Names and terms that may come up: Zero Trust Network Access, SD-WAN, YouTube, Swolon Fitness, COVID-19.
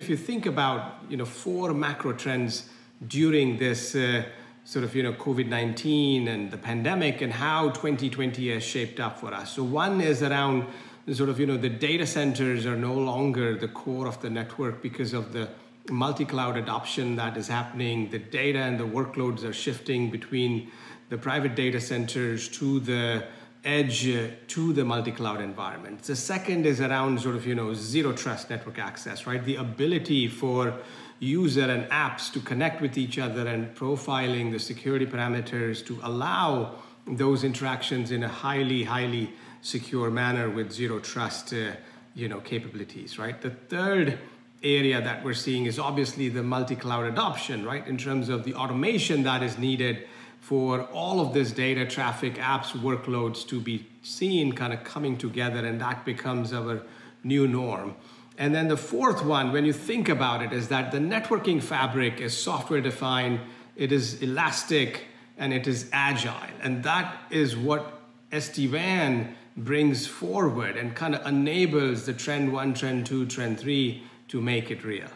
If you think about, four macro trends during this COVID-19 and the pandemic and how 2020 has shaped up for us. So one is around the data centers are no longer the core of the network because of the multi-cloud adoption that is happening. The data and the workloads are shifting between the private data centers to the edge to the multi-cloud environment. The second is around zero trust network access, right? The ability for user and apps to connect with each other and profiling the security parameters to allow those interactions in a highly secure manner with zero trust capabilities, right? The third area that we're seeing is obviously the multi-cloud adoption, right? In terms of the automation that is needed for all of this data traffic, apps, workloads to be seen kind of coming together, and that becomes our new norm. And then the fourth one, when you think about it, is that the networking fabric is software defined, it is elastic, and it is agile. And that is what SD-WAN brings forward and kind of enables the trend 1, trend 2, trend 3 to make it real.